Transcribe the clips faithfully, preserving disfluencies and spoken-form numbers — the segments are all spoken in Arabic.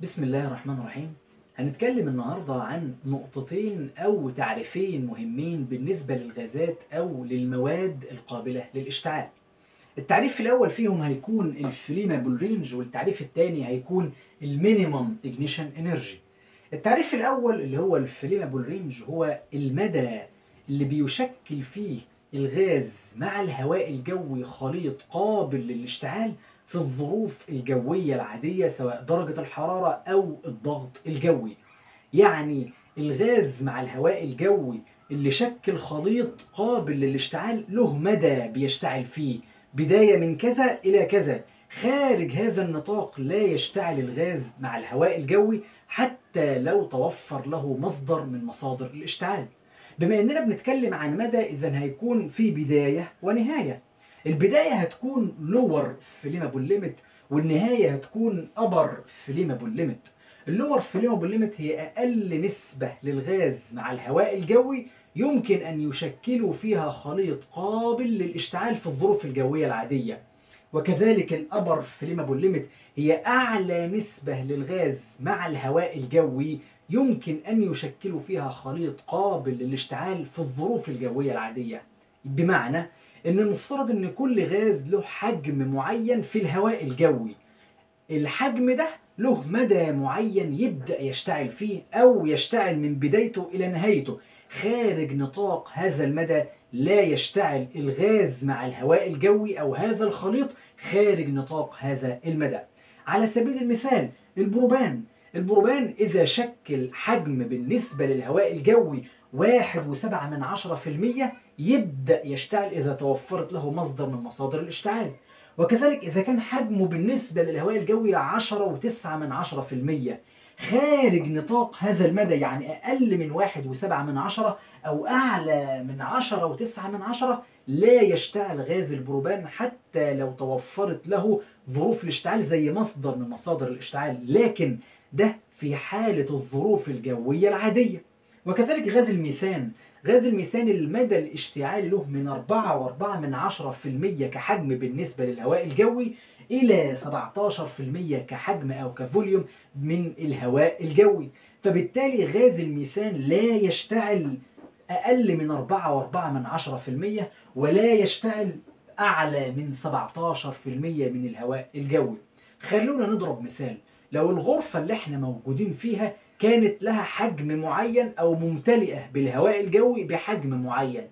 بسم الله الرحمن الرحيم. هنتكلم النهاردة عن نقطتين أو تعريفين مهمين بالنسبة للغازات أو للمواد القابلة للاشتعال. التعريف الأول فيهم هيكون الفليمابل رينج، والتعريف الثاني هيكون المينيمم إجنيشن إنرجي. التعريف الأول اللي هو الفليمابل رينج هو المدى اللي بيشكل فيه الغاز مع الهواء الجوي خليط قابل للاشتعال في الظروف الجوية العادية، سواء درجة الحرارة أو الضغط الجوي. يعني الغاز مع الهواء الجوي اللي شكل خليط قابل للاشتعال له مدى بيشتعل فيه، بداية من كذا إلى كذا. خارج هذا النطاق لا يشتعل الغاز مع الهواء الجوي حتى لو توفر له مصدر من مصادر الاشتعال. بما أننا بنتكلم عن مدى، إذن هيكون في بداية ونهاية. البداية هتكون لور فليمابل ليميت، والنهاية هتكون أبر فليمابل ليميت. اللور فليمابل ليميت هي أقل نسبة للغاز مع الهواء الجوي يمكن أن يشكلوا فيها خليط قابل للاشتعال في الظروف الجوية العادية. وكذلك الأبر فليمابل ليميت هي أعلى نسبة للغاز مع الهواء الجوي يمكن أن يشكلوا فيها خليط قابل للاشتعال في الظروف الجوية العادية. بمعنى إن المفترض إن كل غاز له حجم معين في الهواء الجوي، الحجم ده له مدى معين يبدأ يشتعل فيه أو يشتعل من بدايته إلى نهايته. خارج نطاق هذا المدى لا يشتعل الغاز مع الهواء الجوي أو هذا الخليط خارج نطاق هذا المدى. على سبيل المثال البروبان، البروبان إذا شكل حجم بالنسبة للهواء الجوي واحد وسبعة من عشرة في المية يبدأ يشتعل إذا توفرت له مصدر من مصادر الاشتعال. وكذلك إذا كان حجمه بالنسبة للهواء الجوي عشرة وتسعة من عشرة في المية خارج نطاق هذا المدى، يعني أقل من واحد وسبعة من عشرة أو أعلى من عشرة وتسعة من عشرة، لا يشتعل غاز البروبان حتى لو توفرت له ظروف الاشتعال زي مصدر من مصادر الاشتعال، لكن ده في حالة الظروف الجوية العادية. وكذلك غاز الميثان، غاز الميثان المدى الاشتعال له من أربعة وأربعة من عشرة في المية كحجم بالنسبة للهواء الجوي إلى سبعتاشر في المية كحجم أو كفوليوم من الهواء الجوي. فبالتالي غاز الميثان لا يشتعل أقل من أربعة وأربعة من عشرة في المية، ولا يشتعل أعلى من سبعتاشر في المية من الهواء الجوي. خلونا نضرب مثال. لو الغرفة اللي احنا موجودين فيها كانت لها حجم معين أو ممتلئة بالهواء الجوي بحجم معين،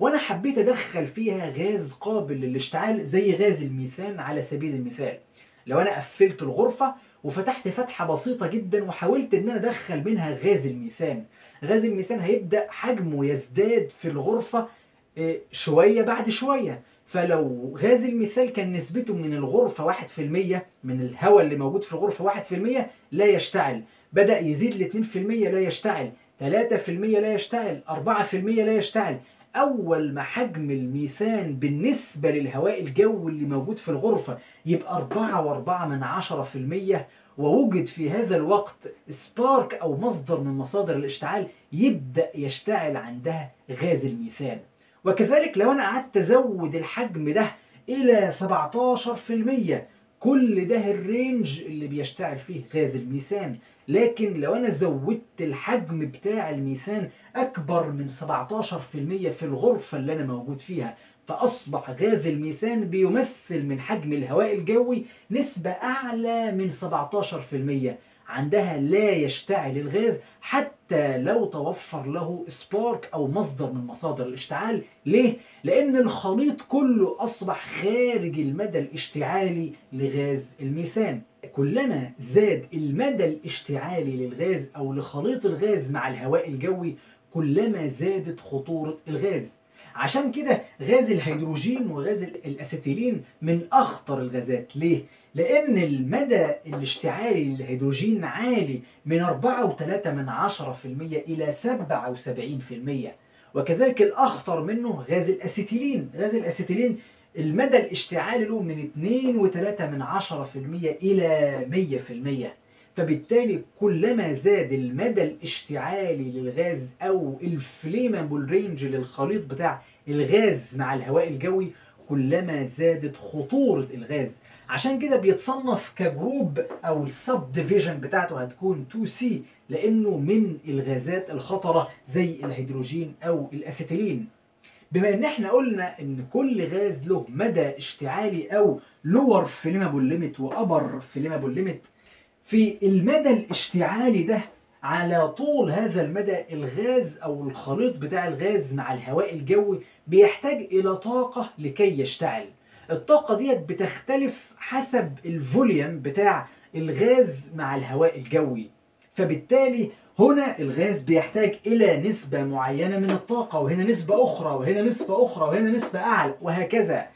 وأنا حبيت أدخل فيها غاز قابل للاشتعال زي غاز الميثان على سبيل المثال، لو أنا قفلت الغرفة وفتحت فتحة بسيطة جدا وحاولت إن أنا أدخل منها غاز الميثان، غاز الميثان هيبدأ حجمه يزداد في الغرفة شوية بعد شوية. فلو غاز الميثان كان نسبته من الغرفة واحد في المية، من الهواء اللي موجود في الغرفة واحد في المية لا يشتعل، بدأ يزيد ل اتنين في المية لا يشتعل، ثلاثة في المية لا يشتعل، أربعة في المية لا يشتعل. أول ما حجم الميثان بالنسبة للهواء الجوي اللي موجود في الغرفة يبقى أربعة وأربعة من عشرة في المية، ووجد في هذا الوقت سبارك أو مصدر من مصادر الاشتعال، يبدأ يشتعل عندها غاز الميثان. وكذلك لو أنا قعدت أزود الحجم ده إلى سبعتاشر في المية، كل ده الرينج اللي بيشتعل فيه غاز الميثان. لكن لو أنا زودت الحجم بتاع الميثان أكبر من سبعتاشر في المية في الغرفة اللي أنا موجود فيها، فأصبح غاز الميثان بيمثل من حجم الهواء الجوي نسبة أعلى من سبعتاشر في المية، عندها لا يشتعل الغاز حتى لو توفر له سبارك أو مصدر من مصادر الاشتعال. ليه؟ لأن الخليط كله أصبح خارج المدى الاشتعالي لغاز الميثان. كلما زاد المدى الاشتعالي للغاز أو لخليط الغاز مع الهواء الجوي، كلما زادت خطورة الغاز. عشان كده غاز الهيدروجين وغاز الاسيتيلين من اخطر الغازات. ليه؟ لان المدى الاشتعالي للهيدروجين عالي من أربعة وتلاتة من عشرة في المية الى سبعة وسبعين في المية. وكذلك الاخطر منه غاز الاسيتيلين، غاز الاسيتيلين المدى الاشتعالي له من اتنين وتلاتة من عشرة في المية الى مية في المية. فبالتالي كلما زاد المدى الاشتعالي للغاز أو الفليمابل رينج للخليط بتاع الغاز مع الهواء الجوي، كلما زادت خطورة الغاز. عشان كده بيتصنف كجروب او السب ديفيجن بتاعته هتكون تو سي، لانه من الغازات الخطرة زي الهيدروجين او الاسيتيلين. بما ان احنا قلنا ان كل غاز له مدى اشتعالي او lower flammable limit وupper flammable limit، في المدى الاشتعالي ده على طول هذا المدى الغاز او الخليط بتاع الغاز مع الهواء الجوي بيحتاج الى طاقة لكي يشتعل. الطاقة ديت بتختلف حسب الفوليوم بتاع الغاز مع الهواء الجوي، فبالتالي هنا الغاز بيحتاج الى نسبة معينة من الطاقة، وهنا نسبة اخرى وهنا نسبة اخرى وهنا نسبة اعلى وهكذا.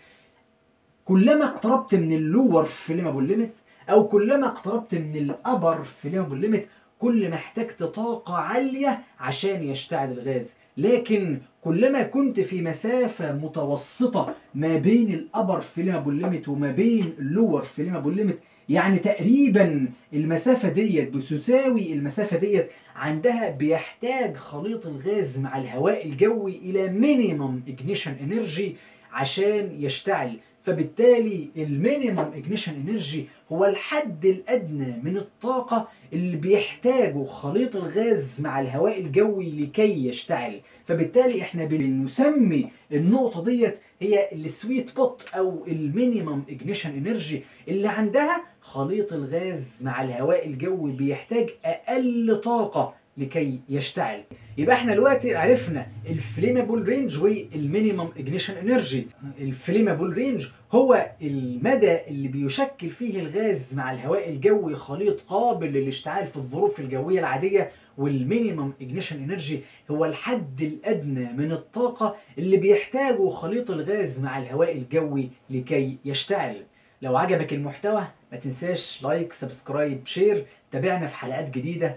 كلما اقتربت من اللور فليمابل ليميت او كلما اقتربت من الابر فليمابل ليميت كل ما احتجت طاقة عالية عشان يشتعل الغاز، لكن كلما كنت في مسافة متوسطة ما بين الأبر فليمابل ليميت وما بين اللور فليمابل ليميت، يعني تقريبا المسافة ديت بتساوي المسافة ديت، عندها بيحتاج خليط الغاز مع الهواء الجوي إلى مينيمم إجنيشن إنرجي عشان يشتعل. فبالتالي المينيمم اجنيشن انرجي هو الحد الادنى من الطاقه اللي بيحتاجه خليط الغاز مع الهواء الجوي لكي يشتعل. فبالتالي احنا بنسمي النقطه ديت هي السويت بوت او المينيمم اجنيشن انرجي، اللي عندها خليط الغاز مع الهواء الجوي بيحتاج اقل طاقه لكي يشتعل. يبقى احنا دلوقتي عرفنا الفليمابل رينج والمينيمم اجنيشن انرجي. الفليمابل رينج هو المدى اللي بيشكل فيه الغاز مع الهواء الجوي خليط قابل للاشتعال في الظروف الجويه العاديه، والمينيمم اجنيشن انرجي هو الحد الادنى من الطاقه اللي بيحتاجه خليط الغاز مع الهواء الجوي لكي يشتعل. لو عجبك المحتوى ما تنساش لايك سبسكرايب شير، تابعنا في حلقات جديده،